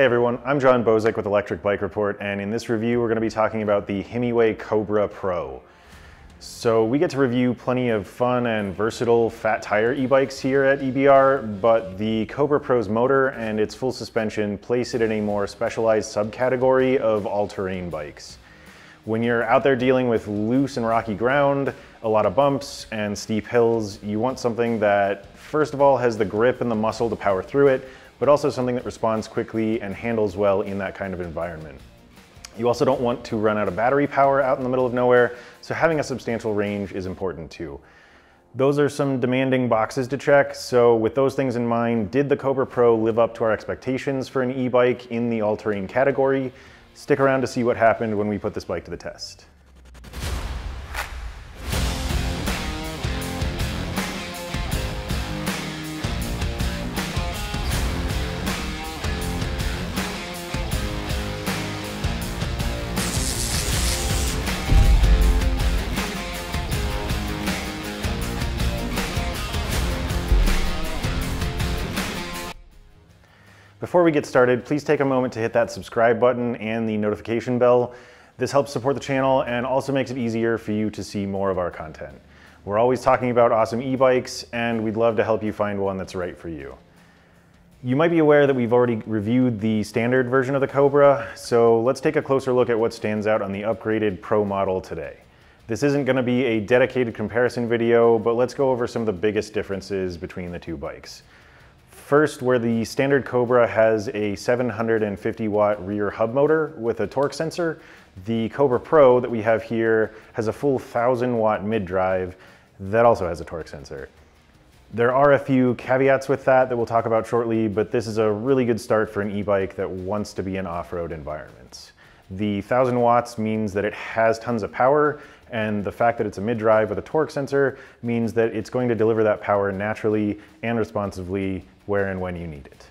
Hey everyone, I'm John Bozek with Electric Bike Report, and in this review we're going to be talking about the Himiway Cobra Pro. So we get to review plenty of fun and versatile fat tire e-bikes here at EBR, but the Cobra Pro's motor and its full suspension place it in a more specialized subcategory of all-terrain bikes. When you're out there dealing with loose and rocky ground, a lot of bumps and steep hills, you want something that first of all has the grip and the muscle to power through it, but also something that responds quickly and handles well in that kind of environment. You also don't want to run out of battery power out in the middle of nowhere, so having a substantial range is important too. Those are some demanding boxes to check, so with those things in mind, did the Cobra Pro live up to our expectations for an e-bike in the all-terrain category? Stick around to see what happened when we put this bike to the test. Before we get started, please take a moment to hit that subscribe button and the notification bell. This helps support the channel and also makes it easier for you to see more of our content. We're always talking about awesome e-bikes, and we'd love to help you find one that's right for you. You might be aware that we've already reviewed the standard version of the Cobra, so let's take a closer look at what stands out on the upgraded Pro model today. This isn't going to be a dedicated comparison video, but let's go over some of the biggest differences between the two bikes. First, where the standard Cobra has a 750-watt rear hub motor with a torque sensor, the Cobra Pro that we have here has a full 1,000-watt mid-drive that also has a torque sensor. There are a few caveats with that we'll talk about shortly, but this is a really good start for an e-bike that wants to be in off-road environments. The 1,000 watts means that it has tons of power, and the fact that it's a mid-drive with a torque sensor means that it's going to deliver that power naturally and responsively where and when you need it.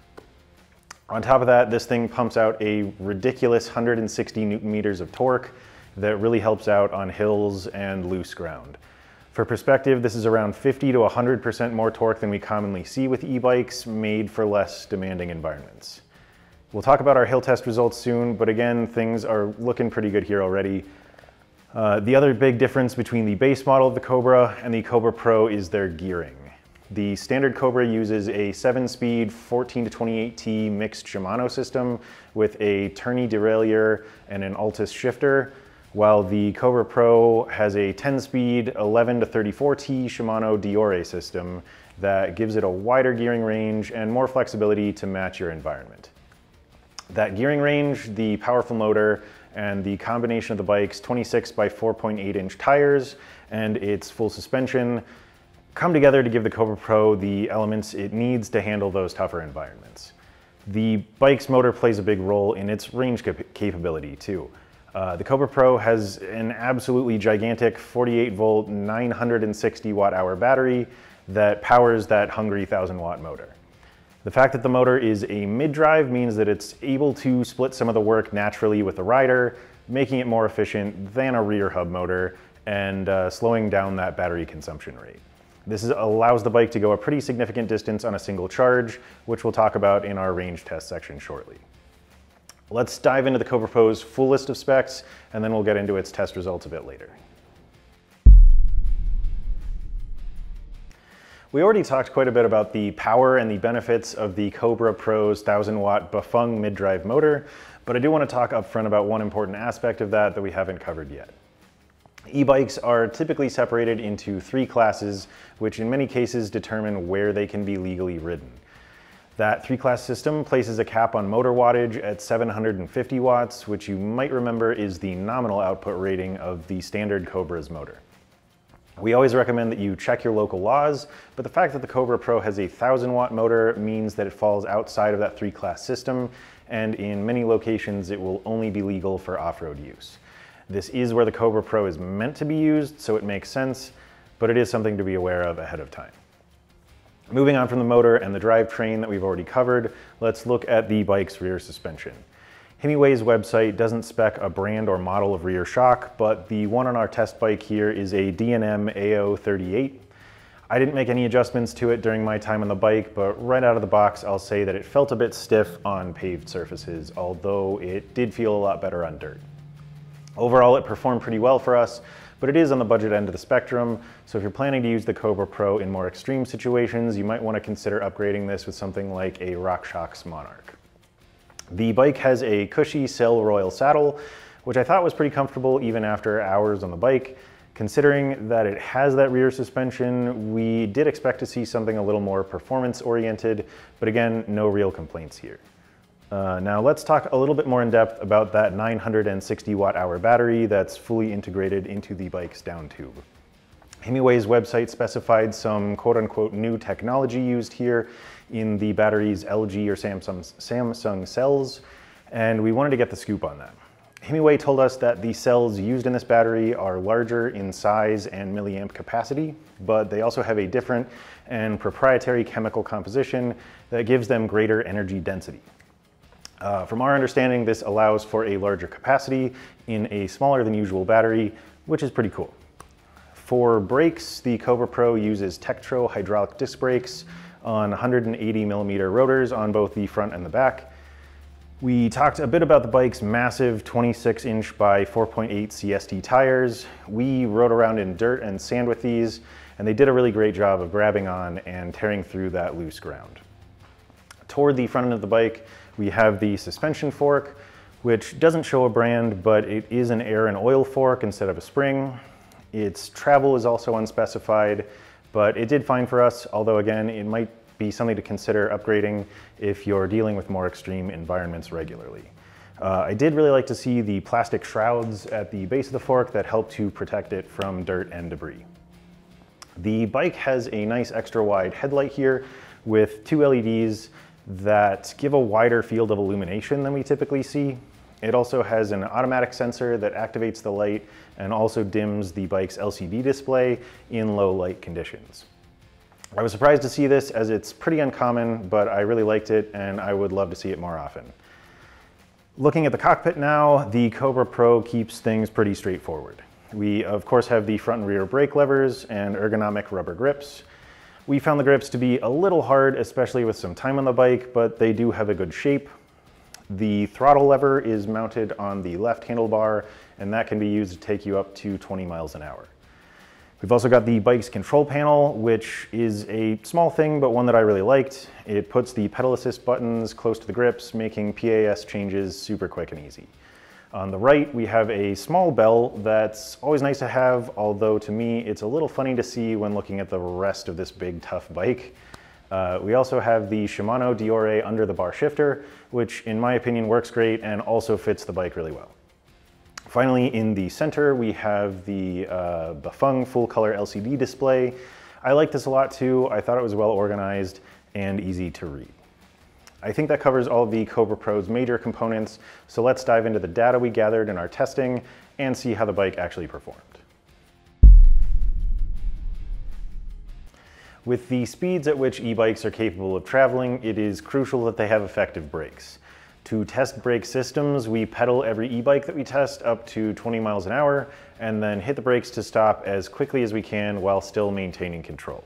On top of that, this thing pumps out a ridiculous 160 newton meters of torque that really helps out on hills and loose ground. For perspective, this is around 50 to 100% more torque than we commonly see with e-bikes made for less demanding environments. We'll talk about our hill test results soon, but again, things are looking pretty good here already. The other big difference between the base model of the Cobra and the Cobra Pro is their gearing. The standard Cobra uses a 7-speed 14 to 28T mixed Shimano system with a Tourney derailleur and an Altus shifter, while the Cobra Pro has a 10-speed 11 to 34T Shimano Deore system that gives it a wider gearing range and more flexibility to match your environment. That gearing range, the powerful motor, and the combination of the bike's 26 by 4.8 inch tires and its full suspension come together to give the Cobra Pro the elements it needs to handle those tougher environments. The bike's motor plays a big role in its range capability too. The Cobra Pro has an absolutely gigantic 48 volt 960 watt hour battery that powers that hungry 1,000-watt motor. The fact that the motor is a mid-drive means that it's able to split some of the work naturally with the rider, making it more efficient than a rear hub motor and slowing down that battery consumption rate. This allows the bike to go a pretty significant distance on a single charge, which we'll talk about in our range test section shortly. Let's dive into the Cobra Pro's full list of specs, and then we'll get into its test results a bit later. We already talked quite a bit about the power and the benefits of the Cobra Pro's 1,000-watt Bafang mid-drive motor, but I do want to talk up front about one important aspect of that we haven't covered yet. E-bikes are typically separated into 3 classes, which in many cases determine where they can be legally ridden. That 3-class system places a cap on motor wattage at 750 watts, which you might remember is the nominal output rating of the standard Cobra's motor. We always recommend that you check your local laws, but the fact that the Cobra Pro has a 1,000-watt motor means that it falls outside of that 3-class system, and in many locations it will only be legal for off-road use. This is where the Cobra Pro is meant to be used, so it makes sense, but it is something to be aware of ahead of time. Moving on from the motor and the drivetrain that we've already covered, let's look at the bike's rear suspension. Himiway's website doesn't spec a brand or model of rear shock, but the one on our test bike here is a DNM AO38. I didn't make any adjustments to it during my time on the bike, but right out of the box, I'll say that it felt a bit stiff on paved surfaces, although it did feel a lot better on dirt. Overall, it performed pretty well for us, but it is on the budget end of the spectrum, so if you're planning to use the Cobra Pro in more extreme situations, you might want to consider upgrading this with something like a RockShox Monarch. The bike has a cushy Selle Royal saddle, which I thought was pretty comfortable even after hours on the bike. Considering that it has that rear suspension, we did expect to see something a little more performance-oriented, but again, no real complaints here. Now let's talk a little bit more in depth about that 960 watt-hour battery that's fully integrated into the bike's down tube. Himiway's website specified some quote-unquote new technology used here in the battery's LG or Samsung cells, and we wanted to get the scoop on that. Himiway told us that the cells used in this battery are larger in size and milliamp capacity, but they also have a different and proprietary chemical composition that gives them greater energy density. From our understanding, this allows for a larger capacity in a smaller than usual battery, which is pretty cool. For brakes, the Cobra Pro uses Tektro hydraulic disc brakes on 180mm rotors on both the front and the back. We talked a bit about the bike's massive 26-inch by 4.8 CST tires. We rode around in dirt and sand with these, and they did a really great job of grabbing on and tearing through that loose ground. Toward the front end of the bike, we have the suspension fork, which doesn't show a brand, but it is an air and oil fork instead of a spring. Its travel is also unspecified, but it did fine for us, although again, it might be something to consider upgrading if you're dealing with more extreme environments regularly. I did really like to see the plastic shrouds at the base of the fork that help to protect it from dirt and debris. The bike has a nice extra wide headlight here with two LEDs that give a wider field of illumination than we typically see. It also has an automatic sensor that activates the light and also dims the bike's LCD display in low light conditions. I was surprised to see this as it's pretty uncommon, but I really liked it and I would love to see it more often. Looking at the cockpit now, the Cobra Pro keeps things pretty straightforward. We of course have the front and rear brake levers and ergonomic rubber grips. We found the grips to be a little hard, especially with some time on the bike, but they do have a good shape. The throttle lever is mounted on the left handlebar and that can be used to take you up to 20 miles an hour. We've also got the bike's control panel, which is a small thing, but one that I really liked. It puts the pedal assist buttons close to the grips, making PAS changes super quick and easy. On the right, we have a small bell that's always nice to have, although to me, it's a little funny to see when looking at the rest of this big, tough bike. We also have the Shimano Deore under the bar shifter, which in my opinion works great and also fits the bike really well. Finally, in the center, we have the Bafang full-color LCD display. I like this a lot too. I thought it was well organized and easy to read. I think that covers all of the Cobra Pro's major components, so let's dive into the data we gathered in our testing and see how the bike actually performed. With the speeds at which e-bikes are capable of traveling, it is crucial that they have effective brakes. To test brake systems, we pedal every e-bike that we test up to 20 miles an hour and then hit the brakes to stop as quickly as we can while still maintaining control.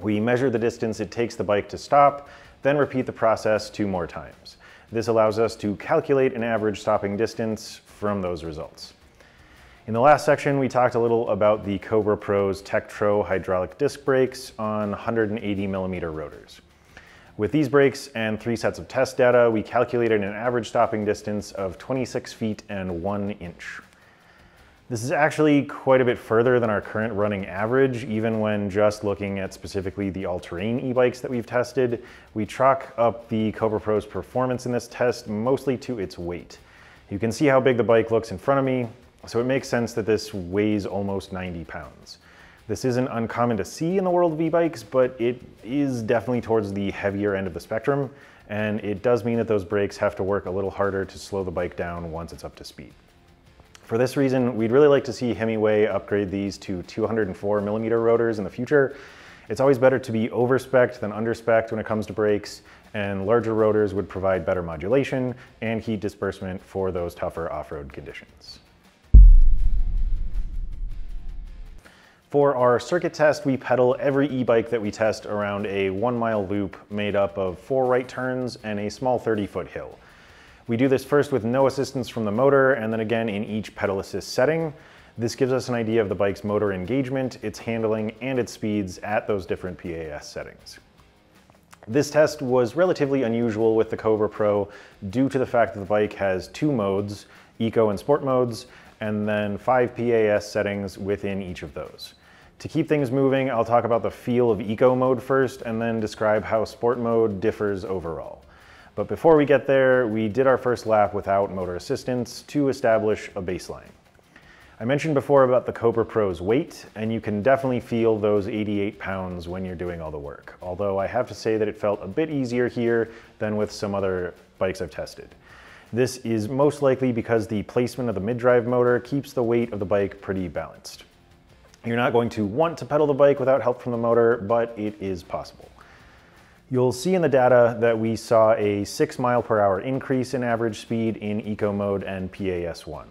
We measure the distance it takes the bike to stop, then repeat the process 2 more times. This allows us to calculate an average stopping distance from those results. In the last section, we talked a little about the Cobra Pro's Tektro hydraulic disc brakes on 180mm rotors. With these brakes and 3 sets of test data, we calculated an average stopping distance of 26 feet and 1 inch. This is actually quite a bit further than our current running average, even when just looking at specifically the all-terrain e-bikes that we've tested. We chalk up the Cobra Pro's performance in this test mostly to its weight. You can see how big the bike looks in front of me, so it makes sense that this weighs almost 90 pounds. This isn't uncommon to see in the world of e-bikes, but it is definitely towards the heavier end of the spectrum, and it does mean that those brakes have to work a little harder to slow the bike down once it's up to speed. For this reason, we'd really like to see Himiway upgrade these to 204mm rotors in the future. It's always better to be over-spec'd than under-spec'd when it comes to brakes, and larger rotors would provide better modulation and heat disbursement for those tougher off-road conditions. For our circuit test, we pedal every e-bike that we test around a 1 mile loop made up of 4 right turns and a small 30-foot hill. We do this first with no assistance from the motor and then again in each pedal assist setting. This gives us an idea of the bike's motor engagement, its handling, and its speeds at those different PAS settings. This test was relatively unusual with the Cobra Pro due to the fact that the bike has 2 modes, eco and sport modes, and then 5 PAS settings within each of those. To keep things moving, I'll talk about the feel of eco mode first and then describe how sport mode differs overall. But before we get there, we did our first lap without motor assistance to establish a baseline. I mentioned before about the Cobra Pro's weight, and you can definitely feel those 88 pounds when you're doing all the work, although I have to say that it felt a bit easier here than with some other bikes I've tested. This is most likely because the placement of the mid-drive motor keeps the weight of the bike pretty balanced. You're not going to want to pedal the bike without help from the motor, but it is possible. You'll see in the data that we saw a 6 mph increase in average speed in eco mode and PAS1.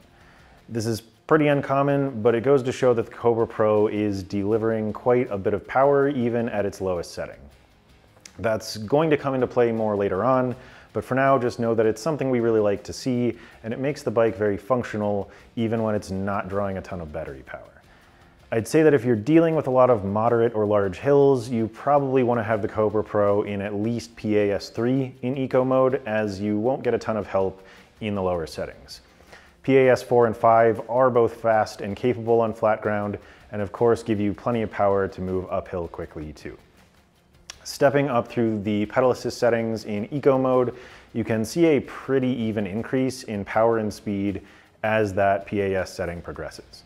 This is pretty uncommon, but it goes to show that the Cobra Pro is delivering quite a bit of power even at its lowest setting. That's going to come into play more later on, but for now just know that it's something we really like to see, and it makes the bike very functional even when it's not drawing a ton of battery power. I'd say that if you're dealing with a lot of moderate or large hills, you probably want to have the Cobra Pro in at least PAS3 in eco mode, as you won't get a ton of help in the lower settings. PAS4 and 5 are both fast and capable on flat ground, and of course give you plenty of power to move uphill quickly too. Stepping up through the pedal assist settings in eco mode, you can see a pretty even increase in power and speed as that PAS setting progresses.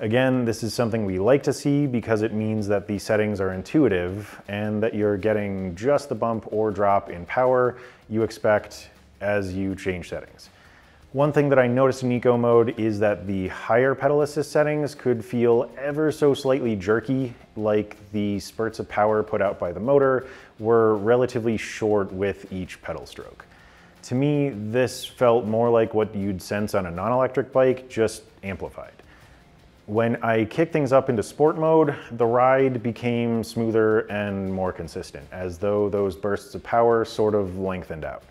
Again, this is something we like to see because it means that the settings are intuitive and that you're getting just the bump or drop in power you expect as you change settings. One thing that I noticed in eco mode is that the higher pedal assist settings could feel ever so slightly jerky, like the spurts of power put out by the motor were relatively short with each pedal stroke. To me, this felt more like what you'd sense on a non-electric bike, just amplified. When I kicked things up into sport mode, the ride became smoother and more consistent, as though those bursts of power sort of lengthened out.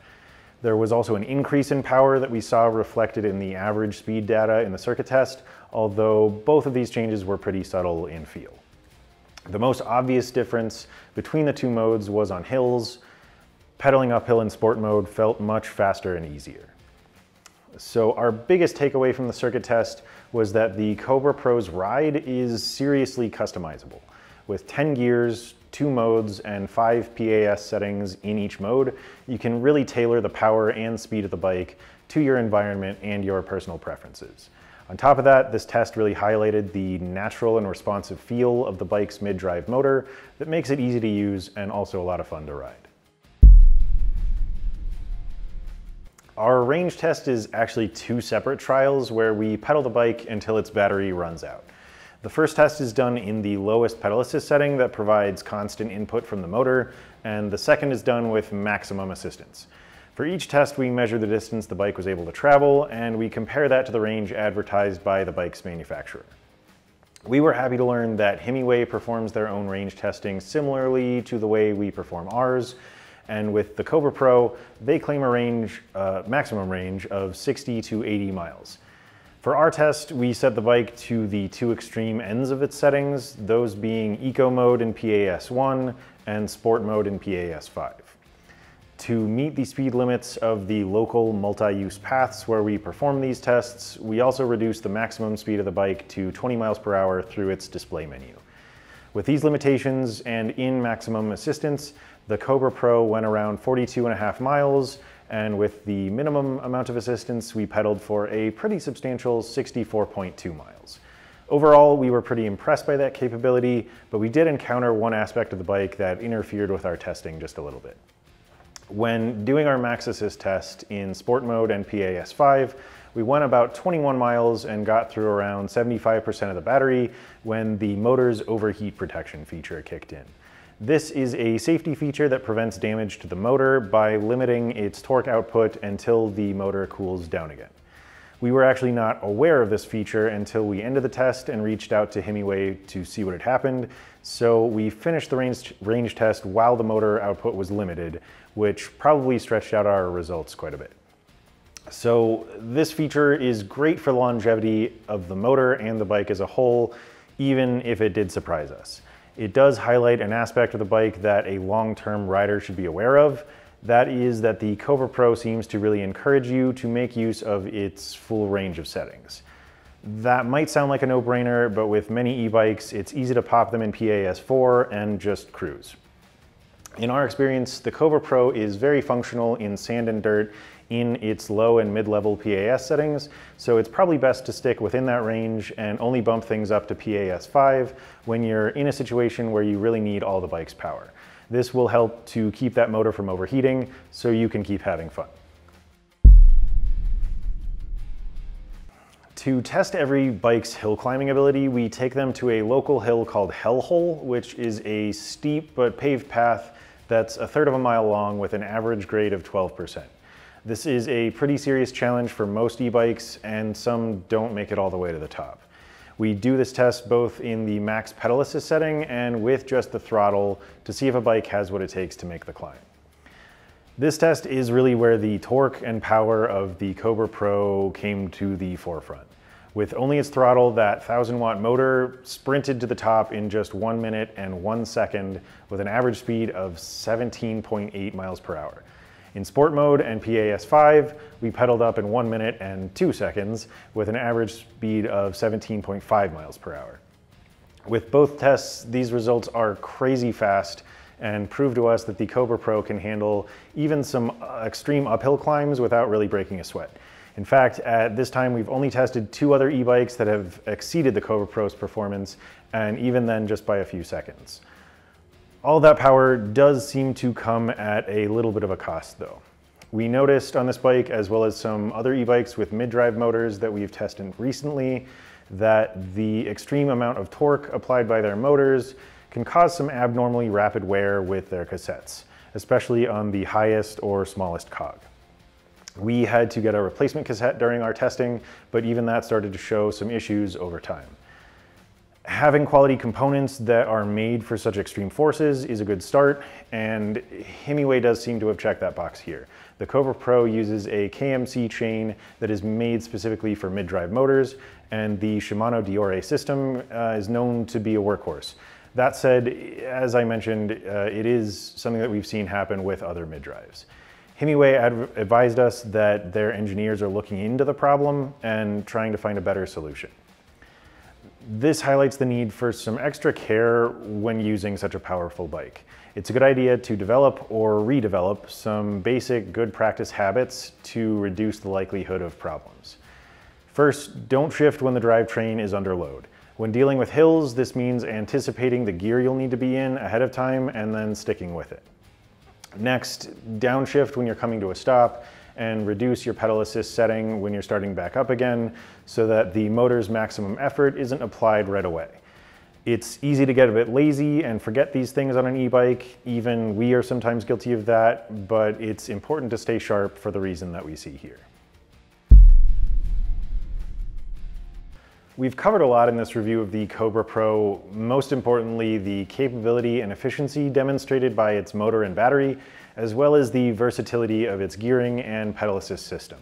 There was also an increase in power that we saw reflected in the average speed data in the circuit test, although both of these changes were pretty subtle in feel. The most obvious difference between the 2 modes was on hills. Pedaling uphill in sport mode felt much faster and easier. So our biggest takeaway from the circuit test was that the Cobra Pro's ride is seriously customizable, with 10 gears, 2 modes, and 5 PAS settings in each mode. You can really tailor the power and speed of the bike to your environment and your personal preferences. On top of that, this test really highlighted the natural and responsive feel of the bike's mid-drive motor that makes it easy to use and also a lot of fun to ride. Our range test is actually 2 separate trials where we pedal the bike until its battery runs out. The first test is done in the lowest pedal assist setting that provides constant input from the motor, and the second is done with maximum assistance. For each test, we measure the distance the bike was able to travel, and we compare that to the range advertised by the bike's manufacturer. We were happy to learn that Himiway performs their own range testing similarly to the way we perform ours, and with the Cobra Pro, they claim a maximum range of 60 to 80 miles. For our test, we set the bike to the 2 extreme ends of its settings, those being eco mode in PAS1 and sport mode in PAS5. To meet the speed limits of the local multi-use paths where we perform these tests, we also reduce the maximum speed of the bike to 20 mph through its display menu. With these limitations and in maximum assistance, the Cobra Pro went around 42.5 miles, and with the minimum amount of assistance, we pedaled for a pretty substantial 64.2 miles. Overall, we were pretty impressed by that capability, but we did encounter one aspect of the bike that interfered with our testing just a little bit. When doing our max assist test in sport mode and PAS5, we went about 21 miles and got through around 75% of the battery when the motor's overheat protection feature kicked in. This is a safety feature that prevents damage to the motor by limiting its torque output until the motor cools down again. We were actually not aware of this feature until we ended the test and reached out to Himiway to see what had happened. So we finished the range test while the motor output was limited, which probably stretched out our results quite a bit. So this feature is great for the longevity of the motor and the bike as a whole, even if it did surprise us. It does highlight an aspect of the bike that a long-term rider should be aware of. That is that the Cobra Pro seems to really encourage you to make use of its full range of settings. That might sound like a no-brainer, but with many e-bikes, it's easy to pop them in PAS4 and just cruise. In our experience, the Cobra Pro is very functional in sand and dirt in its low and mid-level PAS settings, so it's probably best to stick within that range and only bump things up to PAS5 when you're in a situation where you really need all the bike's power. This will help to keep that motor from overheating so you can keep having fun. To test every bike's hill climbing ability, we take them to a local hill called Hell Hole, which is a steep but paved path that's 1/3 of a mile long with an average grade of 12%. This is a pretty serious challenge for most e-bikes, and some don't make it all the way to the top. We do this test both in the max pedal assist setting and with just the throttle to see if a bike has what it takes to make the climb. This test is really where the torque and power of the Cobra Pro came to the forefront. With only its throttle, that 1,000-watt motor sprinted to the top in just 1 minute and 1 second with an average speed of 17.8 miles per hour. In sport mode and PAS5, we pedaled up in 1 minute and 2 seconds with an average speed of 17.5 miles per hour. With both tests, these results are crazy fast and prove to us that the Cobra Pro can handle even some extreme uphill climbs without really breaking a sweat. In fact, at this time, we've only tested 2 other e-bikes that have exceeded the Cobra Pro's performance, and even then just by a few seconds. All that power does seem to come at a little bit of a cost though. We noticed on this bike, as well as some other e-bikes with mid-drive motors that we've tested recently, that the extreme amount of torque applied by their motors can cause some abnormally rapid wear with their cassettes, especially on the highest or smallest cog. We had to get a replacement cassette during our testing, but even that started to show some issues over time. Having quality components that are made for such extreme forces is a good start, and Himiway does seem to have checked that box here. The Cobra Pro uses a KMC chain that is made specifically for mid-drive motors, and the Shimano Deore system is known to be a workhorse. That said, as I mentioned, it is something that we've seen happen with other mid-drives. Himiway advised us that their engineers are looking into the problem and trying to find a better solution. This highlights the need for some extra care when using such a powerful bike. It's a good idea to develop or redevelop some basic good practice habits to reduce the likelihood of problems. First, don't shift when the drivetrain is under load. When dealing with hills, this means anticipating the gear you'll need to be in ahead of time and then sticking with it. Next, downshift when you're coming to a stop, and reduce your pedal assist setting when you're starting back up again so that the motor's maximum effort isn't applied right away. It's easy to get a bit lazy and forget these things on an e-bike. Even we are sometimes guilty of that, but it's important to stay sharp for the reason that we see here. We've covered a lot in this review of the Cobra Pro, most importantly the capability and efficiency demonstrated by its motor and battery, as well as the versatility of its gearing and pedal assist system.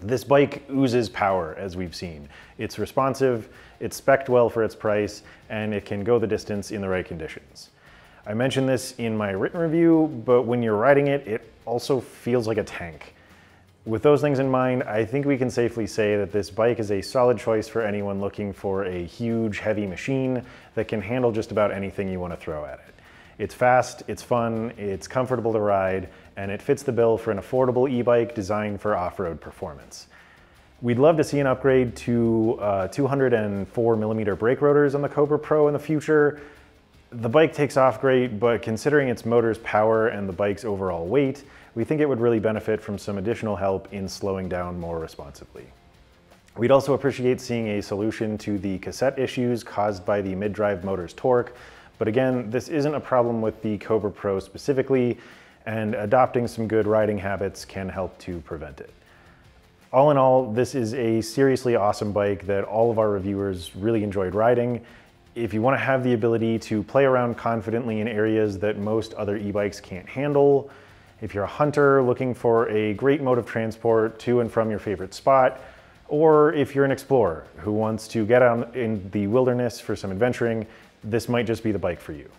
This bike oozes power, as we've seen. It's responsive, it's spec'd well for its price, and it can go the distance in the right conditions. I mentioned this in my written review, but when you're riding it, it also feels like a tank. With those things in mind, I think we can safely say that this bike is a solid choice for anyone looking for a huge, heavy machine that can handle just about anything you want to throw at it. It's fast, it's fun, it's comfortable to ride, and it fits the bill for an affordable e-bike designed for off-road performance. We'd love to see an upgrade to 204mm brake rotors on the Cobra Pro in the future. The bike takes off great, but considering its motor's power and the bike's overall weight, we think it would really benefit from some additional help in slowing down more responsibly. We'd also appreciate seeing a solution to the cassette issues caused by the mid-drive motor's torque, but again, this isn't a problem with the Cobra Pro specifically, and adopting some good riding habits can help to prevent it. All in all, this is a seriously awesome bike that all of our reviewers really enjoyed riding. If you want to have the ability to play around confidently in areas that most other e-bikes can't handle, if you're a hunter looking for a great mode of transport to and from your favorite spot, or if you're an explorer who wants to get out in the wilderness for some adventuring, this might just be the bike for you.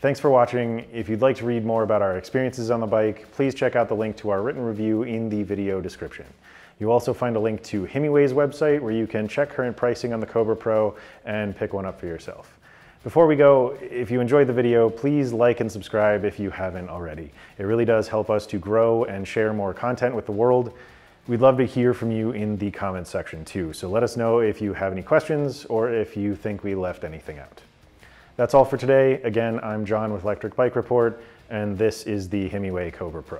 Thanks for watching. If you'd like to read more about our experiences on the bike, please check out the link to our written review in the video description. You'll also find a link to Himiway's website where you can check current pricing on the Cobra Pro and pick one up for yourself. Before we go, if you enjoyed the video, please like and subscribe if you haven't already. It really does help us to grow and share more content with the world. We'd love to hear from you in the comments section too, so let us know if you have any questions or if you think we left anything out. That's all for today. Again, I'm John with Electric Bike Report, and this is the Himiway Cobra Pro.